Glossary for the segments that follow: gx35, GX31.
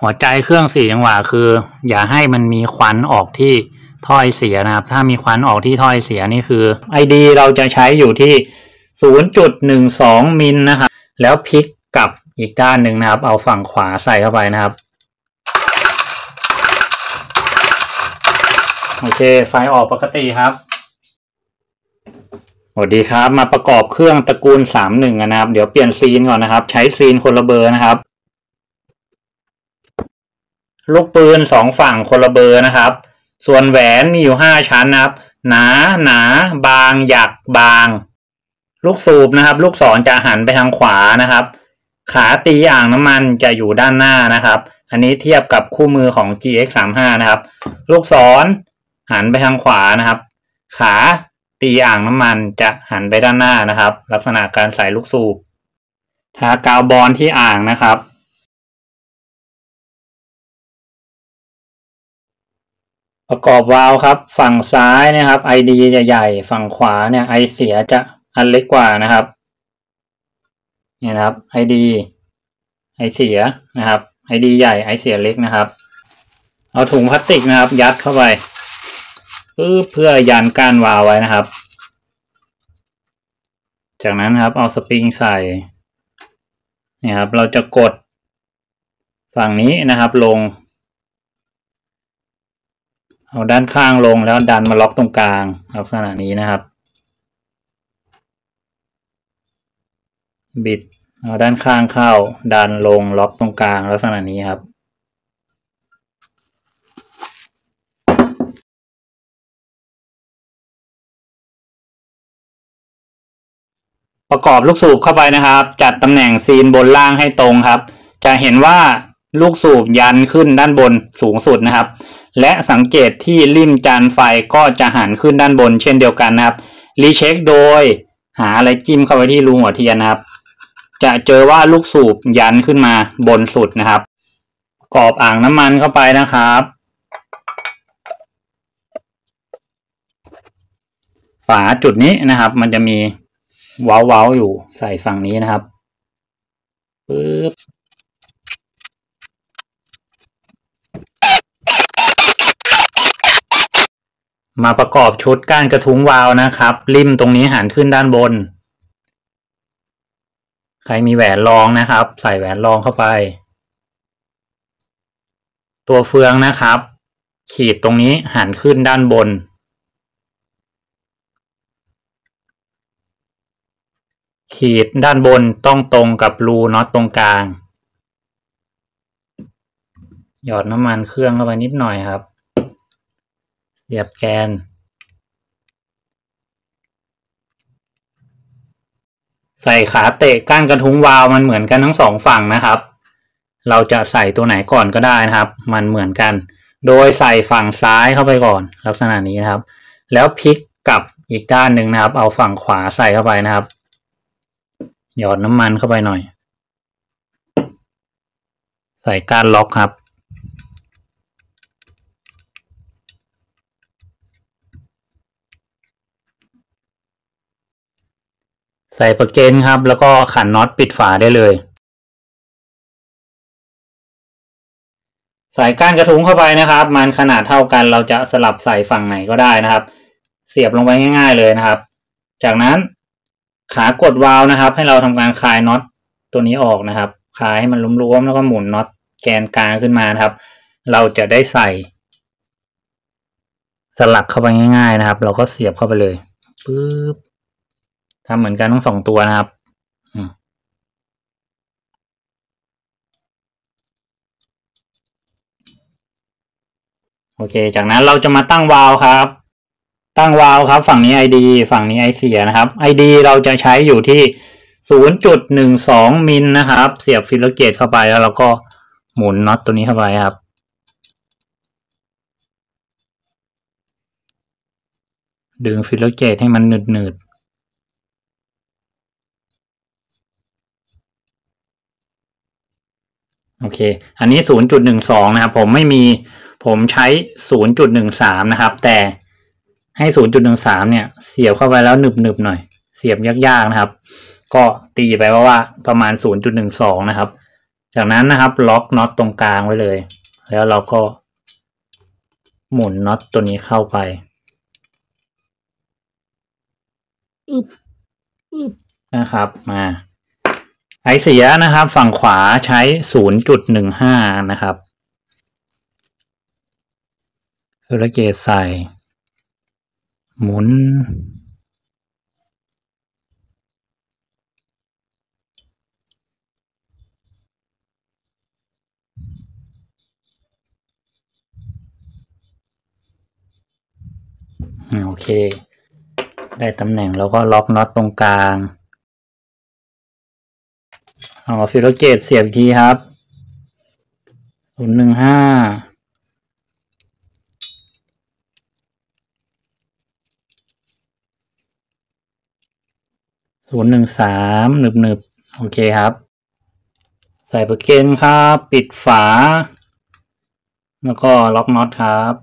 หัวใจเครื่อง4จังหวะคืออย่าให้มันมีควันออกที่ท่อไอเสียนะครับถ้ามีควันออกที่ท่อไอเสียนี่คือ ID เราจะใช้อยู่ที่ 0.12 มิลนะครับแล้วพลิกกลับอีกด้านหนึ่งนะครับเอาฝั่งขวาใส่เข้าไปนะครับโอเคไฟออกปกติครับสวัสดีครับมาประกอบเครื่องตระกูล31นะครับเดี๋ยวเปลี่ยนซีนก่อนนะครับใช้ซีนคนละเบอร์นะครับลูกปืน2ฝั่งคนละเบอร์นะครับส่วนแหวนมีอยู่5ชั้นนะครับหนาบางหยักบางลูกสูบนะครับลูกศรจะหันไปทางขวานะครับขาตีอ่างน้ำมันจะอยู่ด้านหน้านะครับอันนี้เทียบกับคู่มือของ GX35 นะครับลูกศรหันไปทางขวานะครับขาตีอ่างน้ำมันจะหันไปด้านหน้านะครับลักษณะการใส่ลูกสูบทากาวบอนที่อ่างนะครับประกอบวาล์วครับฝั่งซ้ายนะครับ ID จะใหญ่ฝั่งขวาเนี่ยไอเสียจะอันเล็กกว่านะครับเนี่ยนะครับ ID ไอเสียนะครับ ID ใหญ่ไอเสียเล็กนะครับเอาถุงพลาสติกนะครับยัดเข้าไปเพื่อยันก้านวาล์วไว้นะครับจากนั้นครับเอาสปริงใส่เนี่ยครับเราจะกดฝั่งนี้นะครับลงเอาด้านข้างลงแล้วดันมาล็อกตรงกลางลักษณะนี้นะครับบิดเอาด้านข้างเข้าดันลงล็อกตรงกลางลักษณะนี้ครับประกอบลูกสูบเข้าไปนะครับจัดตำแหน่งซีนบนล่างให้ตรงครับจะเห็นว่าลูกสูบยันขึ้นด้านบนสูงสุดนะครับและสังเกตที่ริมจานไฟก็จะหันขึ้นด้านบนเช่นเดียวกันนะครับรีเช็คโดยหาอะไรจิ้มเข้าไปที่รูหัวเทียนนะครับจะเจอว่าลูกสูบยันขึ้นมาบนสุดนะครับประกอบอ่างน้ำมันเข้าไปนะครับฝาจุดนี้นะครับมันจะมีเว้าๆอยู่ใส่ฝั่งนี้นะครับปึ๊บมาประกอบชุดก้านกระทุ้งวาล์วนะครับริมตรงนี้หันขึ้นด้านบนใครมีแหวนรองนะครับใส่แหวนรองเข้าไปตัวเฟืองนะครับขีดตรงนี้หันขึ้นด้านบนขีดด้านบนต้องตรงกับรูน็อตตรงกลางหยอดน้ำมันเครื่องเข้าไปนิดหน่อยครับเสียบแกนใส่ขาเตะก้านกระทุ้งวาล์วมันเหมือนกันทั้งสองฝั่งนะครับเราจะใส่ตัวไหนก่อนก็ได้นะครับมันเหมือนกันโดยใส่ฝั่งซ้ายเข้าไปก่อนลักษณะนี้นะครับแล้วพลิกกลับอีกด้านหนึ่งนะครับเอาฝั่งขวาใส่เข้าไปนะครับหยอดน้ำมันเข้าไปหน่อยใส่ก้านล็อกครับใส่ประเกนครับแล้วก็ขันน็อตปิดฝาได้เลยใส่ก้านกระทุ้งเข้าไปนะครับมันขนาดเท่ากันเราจะสลับใส่ฝั่งไหนก็ได้นะครับเสียบลงไปง่ายๆเลยนะครับจากนั้นขากดวาล์วนะครับให้เราทำการคลายน็อตตัวนี้ออกนะครับคลายให้มันล้มๆแล้วก็หมุนน็อตแกนกลางขึ้นมานะครับเราจะได้ใส่สลับเข้าไปง่ายๆนะครับเราก็เสียบเข้าไปเลยปึ๊บทำเหมือนกันทั้งสองตัวนะครับโอเคจากนั้นเราจะมาตั้งวาล์วครับตั้งวาล์วครับฝั่งนี้ ID ฝั่งนี้ไอเสียนะครับ ID เราจะใช้อยู่ที่ 0.12 มิลนะครับเสียบฟิลเลอร์เกจเข้าไปแล้วเราก็หมุนน็อตตัวนี้เข้าไปครับดึงฟิลเลอร์เกจให้มันหนืดๆโอเคอันนี้ 0.12 นะครับผมใช้ 0.13 นะครับแต่ให้ 0.13 เนี่ยเสียบเข้าไปแล้วหนึบๆหน่อยเสียบยากๆนะครับก็ตีไปว่าประมาณ 0.12 นะครับจ จากนั้นนะครับล็อกน็อตตรงกลางไว้เลยแล้วเราก็หมุนน็อตตัวนี้เข้าไปนะครับมาไอเสียนะครับฝั่งขวาใช้ 0.15 นะครับสุรเกตใส่หมุนโอเคได้ตำแหน่งแล้วก็ล็อกน็อตตรงกลางเอาฟิโลเกตเสียบทีครับ0.150.13หนึบโอเคครับใส่เบรกเกนครับปิดฝาแล้วก็ล็อกน็อตครับ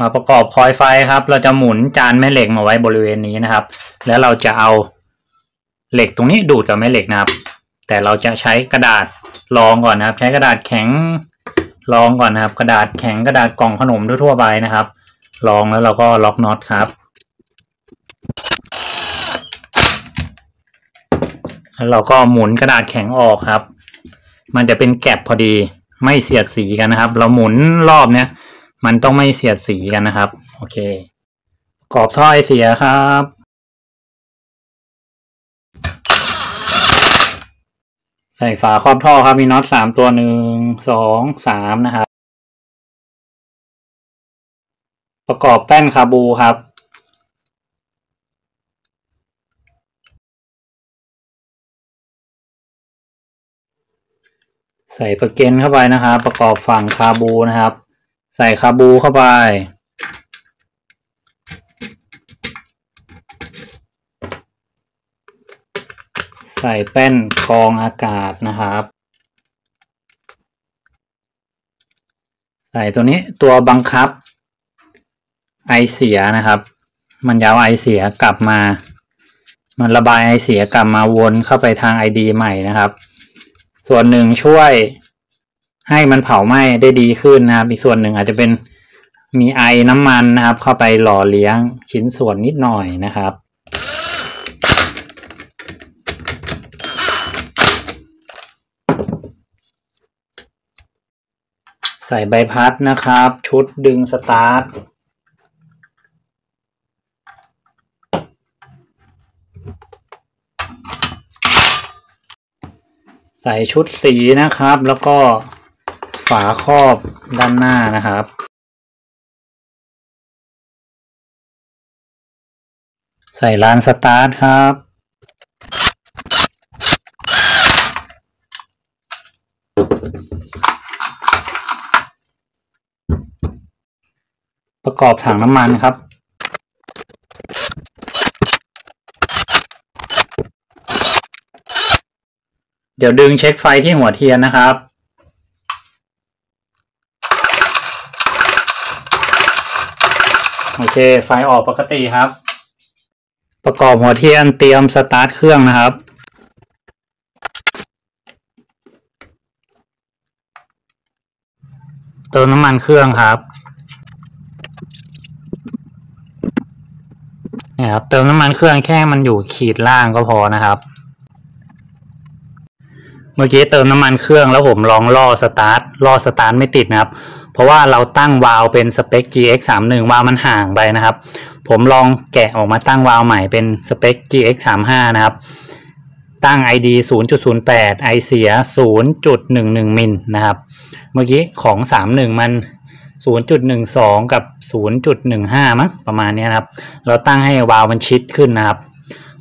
มาประกอบคอยล์ไฟครับเราจะหมุนจานแม่เหล็กมาไว้บริเวณนี้นะครับแล้วเราจะเอาเหล็กตรงนี้ดูดกับแม่เหล็กนะครับแต่เราจะใช้กระดาษรองก่อนนะครับใช้กระดาษแข็งรองก่อนนะครับกระดาษแข็งกระดาษกล่องขนมทั่วๆไปนะครับรองแล้วเราก็ล็อกน็อตครับแล้วเราก็หมุนกระดาษแข็งออกครับมันจะเป็นแก็บพอดีไม่เสียดสีกันนะครับเราหมุนรอบเนี้ยมันต้องไม่เสียดสีกันนะครับโอเคประกอบท่อไอเสียครับใส่ฝาครอบท่อครับมีน็อต3ตัว1 2 3นะครับประกอบแป้นคาบูครับใส่ประเก็นเข้าไปนะครับประกอบฝั่งคาบูนะครับใส่คาบูเข้าไปใส่แป้นกรองอากาศนะครับใส่ตัวนี้ตัวบังคับไอเสียนะครับมันจะเอาไอเสียกลับมามันระบายไอเสียกลับมาวนเข้าไปทาง ID ใหม่นะครับส่วนหนึ่งช่วยให้มันเผาไหม้ได้ดีขึ้นนะครับอีกส่วนหนึ่งอาจจะเป็นมีไอน้ำมันนะครับเข้าไปหล่อเลี้ยงชิ้นส่วนนิดหน่อยนะครับใส่ใบพัดนะครับชุดดึงสตาร์ทใส่ชุดสีนะครับแล้วก็ฝาครอบด้านหน้านะครับใส่ลานสตาร์ทครับประกอบถังน้ำมันครับเดี๋ยวดึงเช็คไฟที่หัวเทียนนะครับโอเคไฟออกปกติครับประกอบหัวเทียนเตรียมสตาร์ทเครื่องนะครับเติมน้ำมันเครื่องครับนี่ครับเติมน้ำมันเครื่องแค่มันอยู่ขีดล่างก็พอนะครับเมื่อกี้เติมน้ำมันเครื่องแล้วผมลองล่อสตาร์ทไม่ติดนะครับเพราะว่าเราตั้งวาล์วเป็นสเปค GX31 วาล์วมันห่างไปนะครับผมลองแกะออกมาตั้งวาล์วใหม่เป็นสเปค GX35 นะครับตั้ง ID 0.08 ไอเสีย 0.11 มิลนะครับเมื่อกี้ของ31มัน 0.12 กับ 0.15 มั้งประมาณนี้นะครับเราตั้งให้วาล์วมันชิดขึ้นนะครับ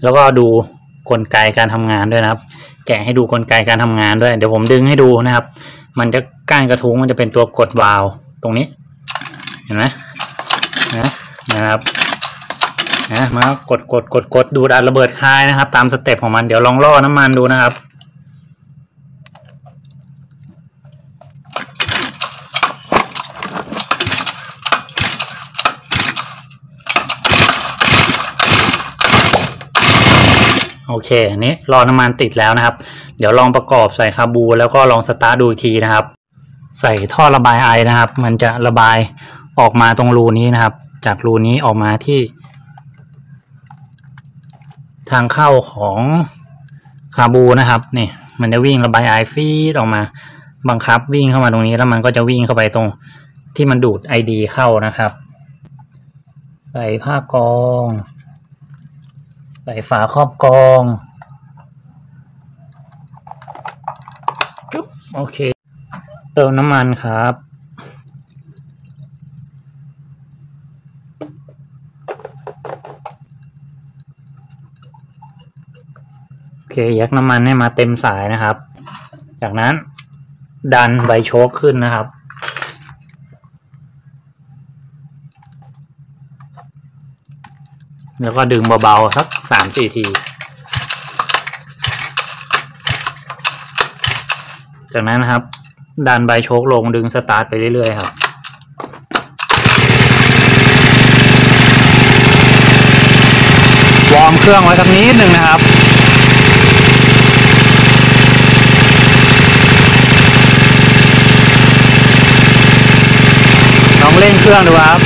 แล้วก็ดูกลไกการทำงานด้วยนะครับแกะให้ดูกลไกการทำงานด้วยเดี๋ยวผมดึงให้ดูนะครับมันจะก้านกระทุ้งมันจะเป็นตัวกดวาล์วตรงนี้เห็นไหมนะครับมากดดูดันระเบิดคายนะครับตามสเต็ปของมันเดี๋ยวลองล่อน้ำมันดูนะครับ โอเคอันนี้รอน้ำมันติดแล้วนะครับเดี๋ยวลองประกอบใส่คาบูแล้วก็ลองสตาร์ทดูอีกทีนะครับใส่ท่อระบายไอนะครับมันจะระบายออกมาตรงรูนี้นะครับจากรูนี้ออกมาที่ทางเข้าของคาบูนะครับนี่มันจะวิ่งระบายไอฟีดออกมาบังคับวิ่งเข้ามาตรงนี้แล้วมันก็จะวิ่งเข้าไปตรงที่มันดูด ID เข้านะครับใส่ผ้ากองใส่ฝาครอบกองโอเคเติมน้ำมันครับโอเคยักน้ำมันให้มาเต็มสายนะครับจากนั้นดันใบโชคขึ้นนะครับแล้วก็ดึงเบาๆสัก 3-4 ทีจากนั้นนะครับดันใบโชคลงดึงสตาร์ทไปเรื่อยๆครับวอร์มเครื่องไว้สักนิดหนึ่งนะครับลองเร่งเครื่องดูครับ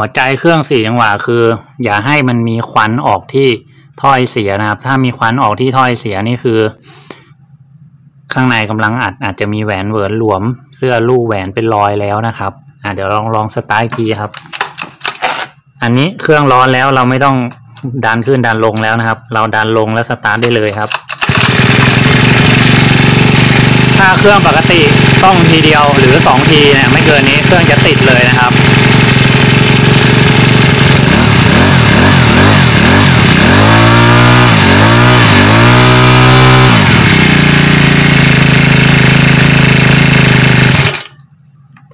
หัวใจเครื่อง4จังหวะคืออย่าให้มันมีควันออกที่ถ้อยเสียนะครับถ้ามีควันออกที่ถ้อยเสียนี่คือข้างในกำลังอัดอาจจะมีแหวนเวิร์นหลวมเสื้อลูกแหวนเป็นรอยแล้วนะครับเดี๋ยวลองสตาร์ททีครับอันนี้เครื่องร้อนแล้วเราไม่ต้องดันขึ้นดันลงแล้วนะครับเราดันลงแล้วสตาร์ทได้เลยครับถ้าเครื่องปกติต้องทีเดียวหรือ2ทีเนี่ยไม่เกินนี้เครื่องจะติดเลยนะครับ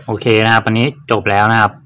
โอเคนะครับอันนี้จบแล้วนะครับ